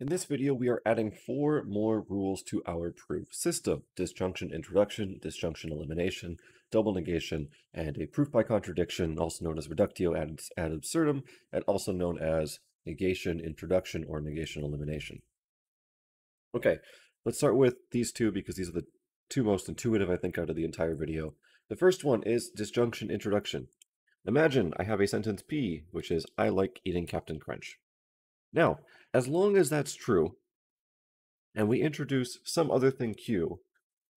In this video, we are adding 4 more rules to our proof system: disjunction introduction, disjunction elimination, double negation, and a proof by contradiction, also known as reductio ad absurdum, and also known as negation introduction or negation elimination. Okay, let's start with these two because these are the two most intuitive, I think, out of the entire video. The first one is disjunction introduction. Imagine I have a sentence P, which is, I like eating Captain Crunch. Now, as long as that's true, and we introduce some other thing Q,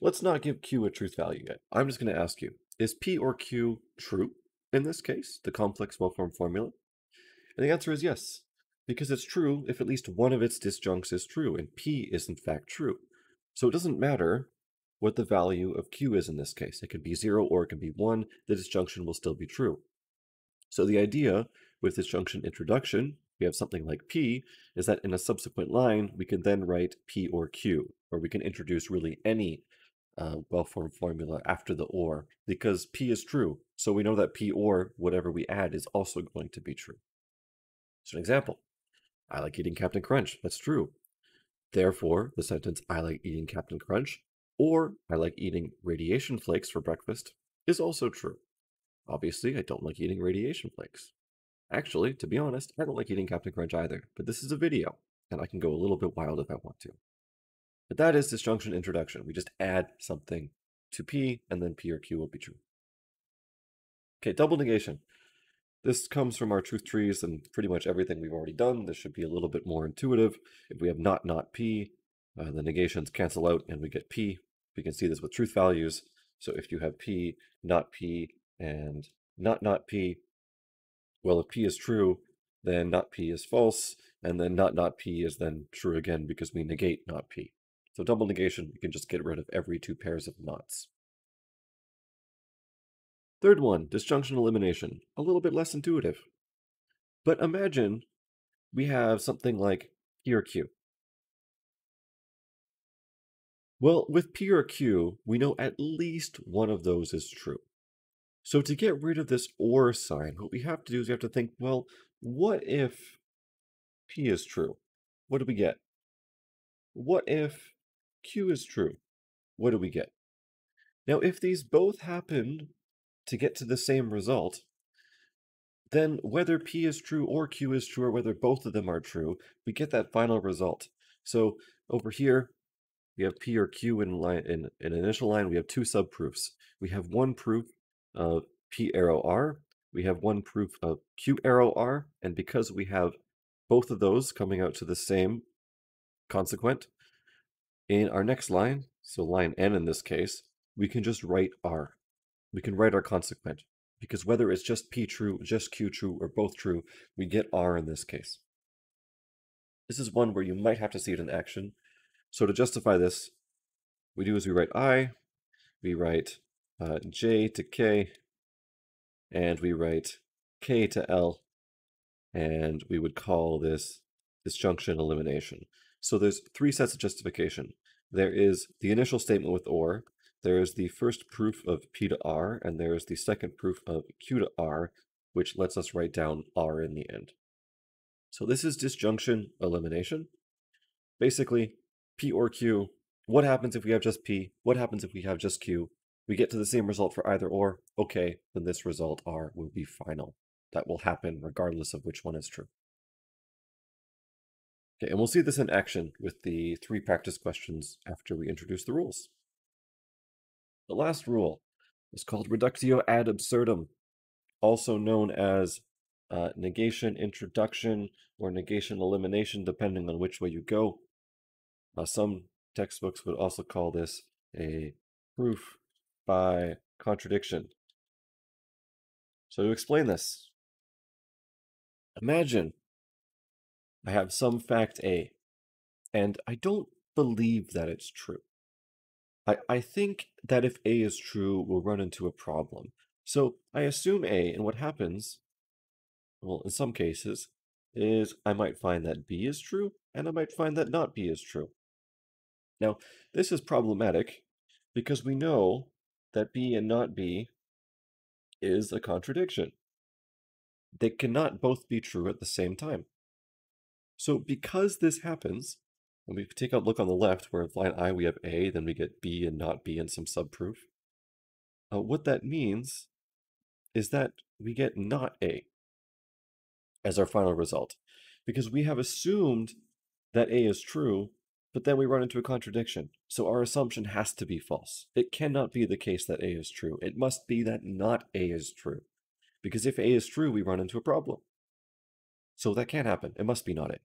let's not give Q a truth value yet. I'm just going to ask you, is P or Q true in this case, the complex well-formed formula? And the answer is yes, because it's true if at least one of its disjuncts is true, and P is in fact true. So it doesn't matter what the value of Q is in this case. It can be 0 or it can be 1. The disjunction will still be true. So the idea with disjunction introduction, we have something like P, is that in a subsequent line, we can then write P or Q, or we can introduce really any well-formed formula after the or, because P is true. So we know that P or whatever we add is also going to be true. So an example, I like eating Captain Crunch. That's true. Therefore, the sentence, I like eating Captain Crunch, or I like eating radiation flakes for breakfast, is also true. Obviously, I don't like eating radiation flakes. Actually, to be honest, I don't like eating Captain Crunch either, but this is a video, and I can go a little bit wild if I want to. But that is disjunction introduction. We just add something to P, and then P or Q will be true. Okay, double negation. This comes from our truth trees and pretty much everything we've already done. This should be a little bit more intuitive. If we have not P, the negations cancel out and we get P. We can see this with truth values. So if you have P, not P, and not P, well, if P is true, then not P is false, and then not P is then true again because we negate not P. So double negation, we can just get rid of every 2 pairs of nots. Third one, disjunction elimination, a little bit less intuitive. But imagine we have something like P or Q. Well, with P or Q, we know at least one of those is true. So to get rid of this or sign, what we have to do is we have to think, well, what if P is true? What do we get? What if Q is true? What do we get? Now, if these both happen to get to the same result, then whether P is true or Q is true, or whether both of them are true, we get that final result. So over here, we have P or Q in line, in initial line, we have 2 subproofs. We have one proof of P arrow R, we have one proof of Q arrow R, and because we have both of those coming out to the same consequent, in our next line, so line N in this case, we can just write R. We can write our consequent, because whether it's just P true, just Q true, or both true, we get R in this case. This is one where you might have to see it in action. So to justify this, we do is we write I, we write J to K, and we write K to L, and we would call this disjunction elimination. So there's 3 sets of justification. There is the initial statement with or, there is the first proof of P to R, and there is the second proof of Q to R, which lets us write down R in the end. So this is disjunction elimination. Basically, P or Q, what happens if we have just P? What happens if we have just Q? We get to the same result for either or, okay, then this result R will be final. That will happen regardless of which one is true. Okay, and we'll see this in action with the 3 practice questions after we introduce the rules. The last rule is called reductio ad absurdum, also known as negation introduction or negation elimination, depending on which way you go. Some textbooks would also call this a proof by contradiction. So to explain this, imagine I have some fact A, and I don't believe that it's true. I think that if A is true, we'll run into a problem. So I assume A, and what happens, well, in some cases, is I might find that B is true, and I might find that not B is true. Now, this is problematic because we know that B and not B is a contradiction. They cannot both be true at the same time. So because this happens, when we take a look on the left where line I we have A, then we get B and not B and some subproof. What that means is that we get not A as our final result, because we have assumed that A is true, but then we run into a contradiction. So our assumption has to be false. It cannot be the case that A is true. It must be that not A is true, because if A is true, we run into a problem. So that can't happen. It must be not A.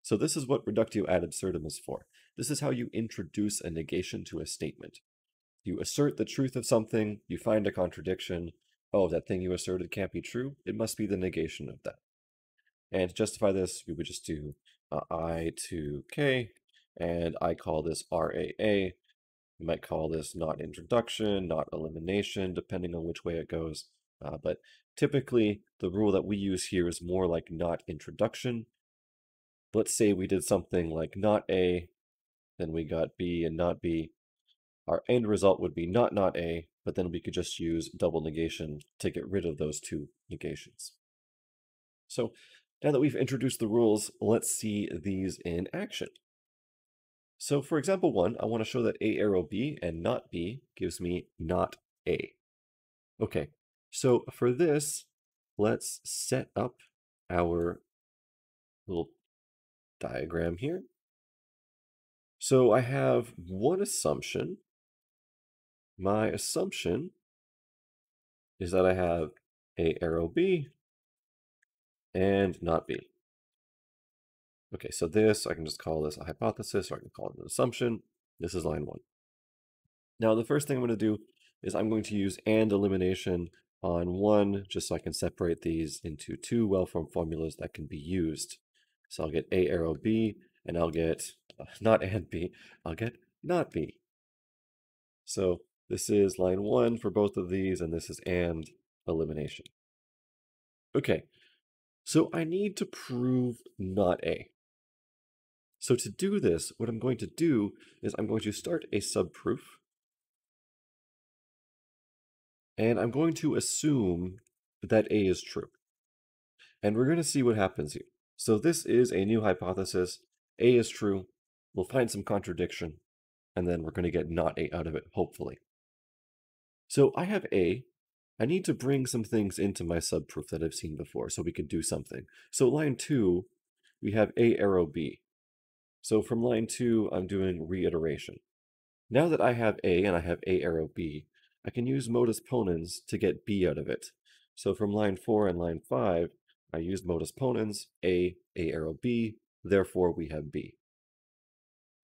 So this is what reductio ad absurdum is for. This is how you introduce a negation to a statement. You assert the truth of something, you find a contradiction. Oh, that thing you asserted can't be true. It must be the negation of that. And to justify this, we would just do I to K, and I call this RAA. You might call this not introduction, not elimination, depending on which way it goes. But typically, the rule that we use here is more like not introduction. Let's say we did something like not A, then we got B and not B. Our end result would be not A, but then we could just use double negation to get rid of those two negations. So now that we've introduced the rules, let's see these in action. So for example one, I want to show that A arrow B and not B gives me not A. Okay, so for this, let's set up our little diagram here. So I have one assumption. My assumption is that I have A arrow B and not B. Okay, so this, I can just call this a hypothesis, or I can call it an assumption. This is line one. Now, the first thing I'm going to do is I'm going to use and elimination on one, just so I can separate these into two well-formed formulas that can be used. So I'll get A arrow B, and I'll get not and B, I'll get not B. So this is line one for both of these, and this is and elimination. Okay, so I need to prove not A. So to do this, what I'm going to do is I'm going to start a subproof, and I'm going to assume that A is true. And we're going to see what happens here. So this is a new hypothesis. A is true. We'll find some contradiction, and then we're going to get not A out of it, hopefully. So I have A. I need to bring some things into my subproof that I've seen before so we can do something. So line 2, we have A arrow B. So from line 2, I'm doing reiteration. Now that I have A and I have A arrow B, I can use modus ponens to get B out of it. So from line 4 and line 5, I used modus ponens, A arrow B, therefore we have B.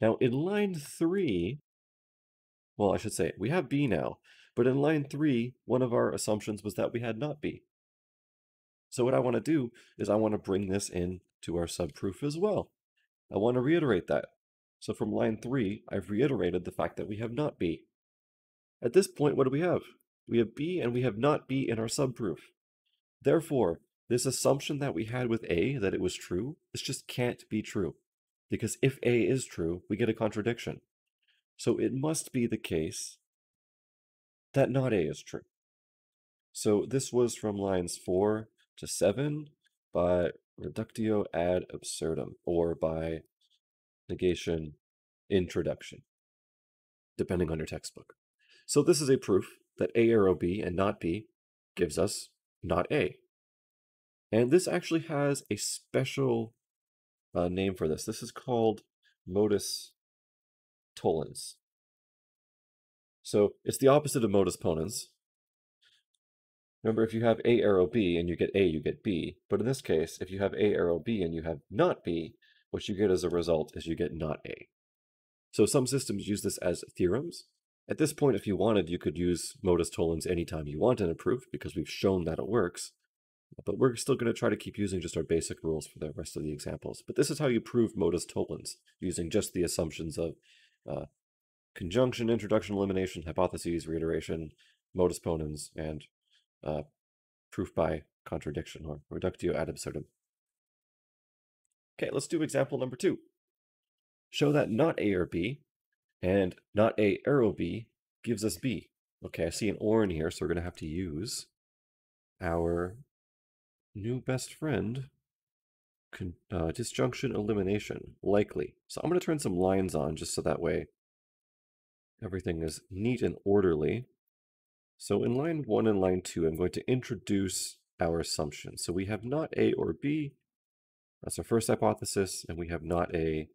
Now in line 3, well, I should say we have B now, but in line 3, one of our assumptions was that we had not B. So what I want to do is I want to bring this in to our subproof as well. I want to reiterate that. So from line 3, I've reiterated the fact that we have not B. At this point, what do we have? We have B and we have not B in our subproof. Therefore, this assumption that we had with A, that it was true, this just can't be true. Because if A is true, we get a contradiction. So it must be the case that not A is true. So this was from lines 4 to 7 by reductio ad absurdum, or by negation introduction, depending on your textbook. So this is a proof that A arrow B and not B gives us not A. And this actually has a special name for this. This is called modus tollens. So it's the opposite of modus ponens. Remember, if you have A arrow B and you get B. But in this case, if you have A arrow B and you have not B, what you get as a result is you get not A. So some systems use this as theorems. At this point, if you wanted, you could use modus tollens anytime you want in a proof, because we've shown that it works. But we're still going to try to keep using just our basic rules for the rest of the examples. But this is how you prove modus tollens, using just the assumptions of conjunction, introduction, elimination, hypotheses, reiteration, modus ponens, and proof by contradiction, or reductio ad absurdum. Okay, let's do example number 2. Show that not A or B, and not A arrow B gives us B. Okay, I see an or in here, so we're going to have to use our new best friend, disjunction elimination, likely. So I'm going to turn some lines on just so that way everything is neat and orderly. So in line 1 and line 2, I'm going to introduce our assumption. So we have not A or B. That's our first hypothesis. And we have not A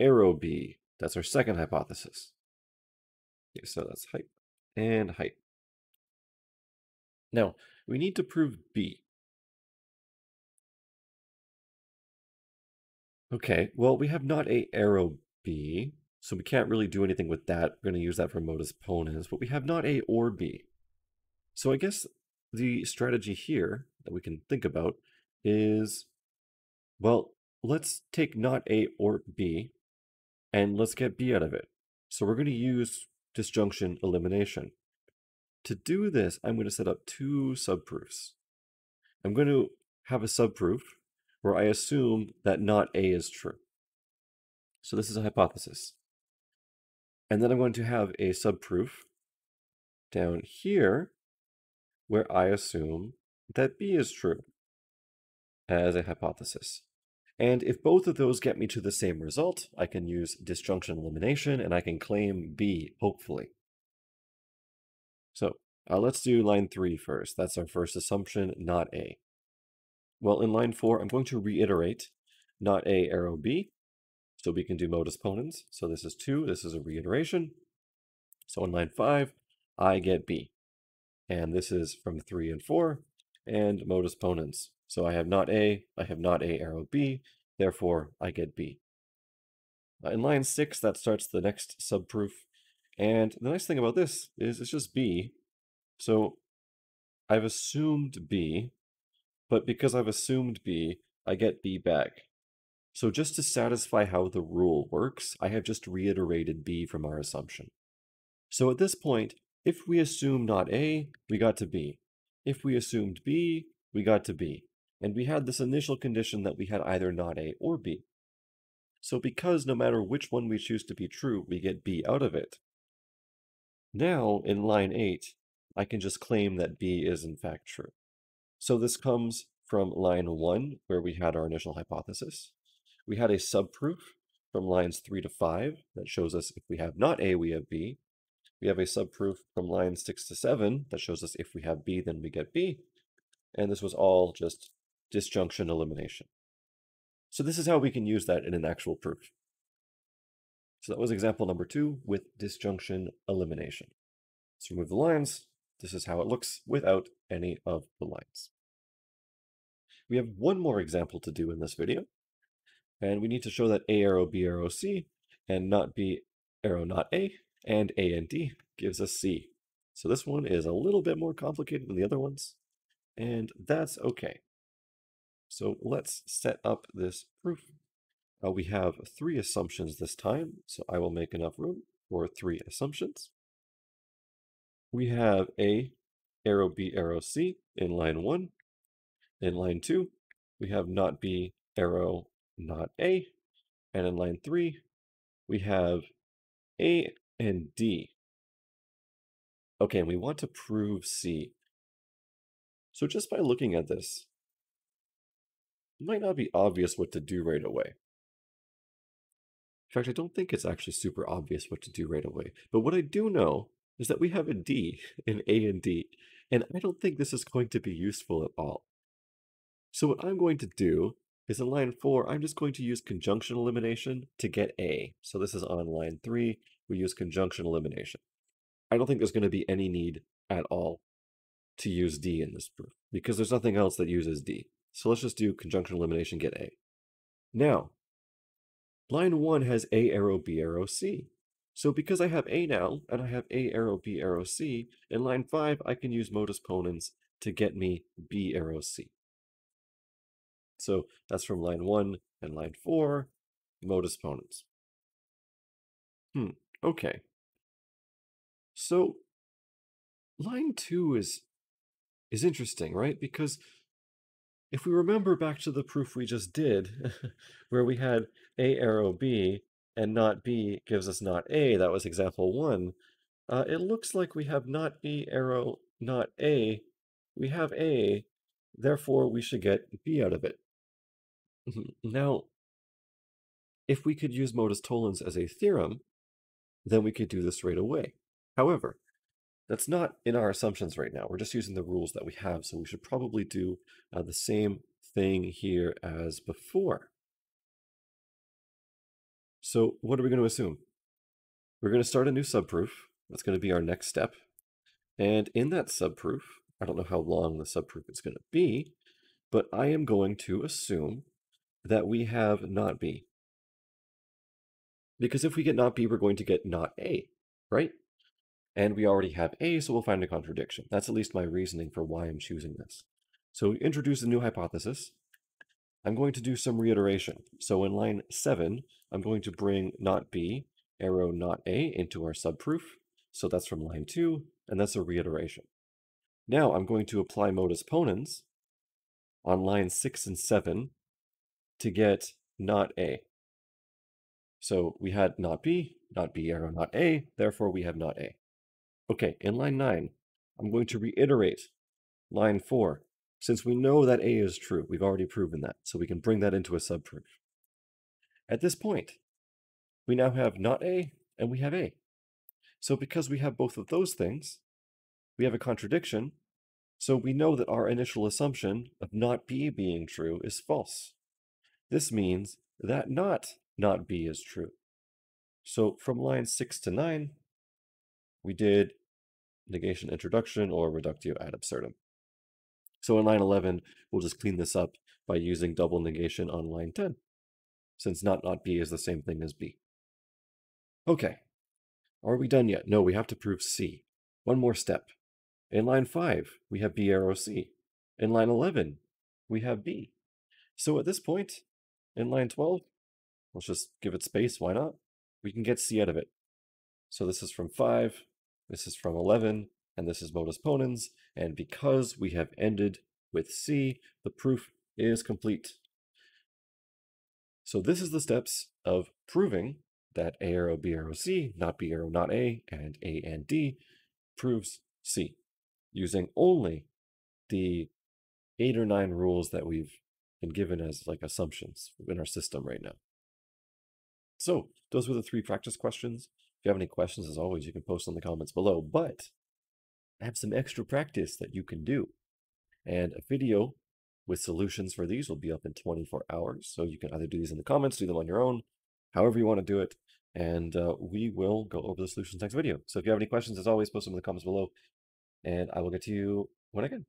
arrow B. That's our second hypothesis. Okay, so that's height and height. Now, we need to prove B. Okay, well, we have not A arrow B, so we can't really do anything with that. We're going to use that for modus ponens, but we have not A or B. So I guess the strategy here that we can think about is, well, let's take not A or B, and let's get B out of it. So we're going to use disjunction elimination. To do this, I'm going to set up two subproofs. I'm going to have a subproof where I assume that not A is true. So this is a hypothesis. And then I'm going to have a subproof down here where I assume that B is true as a hypothesis. And if both of those get me to the same result, I can use disjunction elimination and I can claim B, hopefully. So let's do line 3 first. That's our first assumption, not A. Well, in line 4, I'm going to reiterate not A arrow B. So we can do modus ponens. So this is 2. This is a reiteration. So in line 5, I get B. And this is from 3 and 4 and modus ponens. So I have not A. I have not A arrow B. Therefore, I get B. In line 6, that starts the next subproof. And the nice thing about this is it's just B. So I've assumed B, but because I've assumed B, I get B back. So just to satisfy how the rule works, I have just reiterated B from our assumption. So at this point, if we assume not A, we got to B. If we assumed B, we got to B. And we had this initial condition that we had either not A or B. So because no matter which one we choose to be true, we get B out of it. Now, in line 8, I can just claim that B is in fact true. So this comes from line 1, where we had our initial hypothesis. We had a subproof from lines 3 to 5 that shows us if we have not A, we have B. We have a subproof from lines 6 to 7 that shows us if we have B, then we get B. And this was all just disjunction elimination. So this is how we can use that in an actual proof. So that was example number 2 with disjunction elimination. So remove the lines. This is how it looks without any of the lines. We have one more example to do in this video. And we need to show that A arrow B arrow C and not B arrow not A and A and D gives us C. So this one is a little bit more complicated than the other ones. And that's okay. So let's set up this proof. We have 3 assumptions this time, so I will make enough room for 3 assumptions. We have A arrow B arrow C in line 1. In line 2, we have not B arrow not A. And in line 3, we have A and D. Okay, and we want to prove C. So just by looking at this, it might not be obvious what to do right away. In fact, I don't think it's actually super obvious what to do right away. But what I do know is that we have a D in A and D, and I don't think this is going to be useful at all. So what I'm going to do is in line 4, I'm just going to use conjunction elimination to get A. So this is on line 3, we use conjunction elimination. I don't think there's going to be any need at all to use D in this proof, because there's nothing else that uses D. So let's just do conjunction elimination, get A. Now, line 1 has A arrow B arrow C. So because I have A now, and I have A arrow B arrow C, in line 5, I can use modus ponens to get me B arrow C. So that's from line 1 and line 4, modus ponens. Okay. So line 2 is interesting, right? Because if we remember back to the proof we just did, where we had A arrow B and not B gives us not A, that was example 1, it looks like we have not B arrow not A, we have A, therefore we should get B out of it. Now, if we could use modus tollens as a theorem, then we could do this right away. However, that's not in our assumptions right now. We're just using the rules that we have, so we should probably do the same thing here as before. So what are we going to assume? We're going to start a new subproof. That's going to be our next step. And in that subproof, I don't know how long the subproof is going to be, but I am going to assume that we have not B. Because if we get not B, we're going to get not A, right? And we already have A, so we'll find a contradiction. That's at least my reasoning for why I'm choosing this. So we introduce a new hypothesis. I'm going to do some reiteration. So in line 7, I'm going to bring not B, arrow not A into our subproof. So that's from line 2, and that's a reiteration. Now I'm going to apply modus ponens on line 6 and 7 to get not A. So we had not B arrow, not A, therefore we have not A. Okay, in line 9, I'm going to reiterate line 4. Since we know that A is true, we've already proven that, so we can bring that into a subproof. At this point, we now have not A and we have A. So because we have both of those things, we have a contradiction, so we know that our initial assumption of not B being true is false. This means that not B is true. So from line 6 to 9, we did negation introduction or reductio ad absurdum. So in line 11, we'll just clean this up by using double negation on line 10, since not B is the same thing as B. Okay, are we done yet? No, we have to prove C. One more step. In line 5, we have B arrow C. In line 11, we have B. So at this point, in line 12, let's just give it space, why not? We can get C out of it. So this is from 5, this is from 11, and this is modus ponens, and because we have ended with C, the proof is complete. So this is the steps of proving that A arrow B arrow C, not B arrow not A, and A and D proves C, using only the 8 or 9 rules that we've been given as like assumptions in our system right now. So those were the 3 practice questions. If you have any questions, as always, you can post in the comments below, but I have some extra practice that you can do. And a video with solutions for these will be up in 24 hours. So you can either do these in the comments, do them on your own, however you want to do it. And we will go over the solutions next video. So if you have any questions, as always, post them in the comments below. And I will get to you when I can.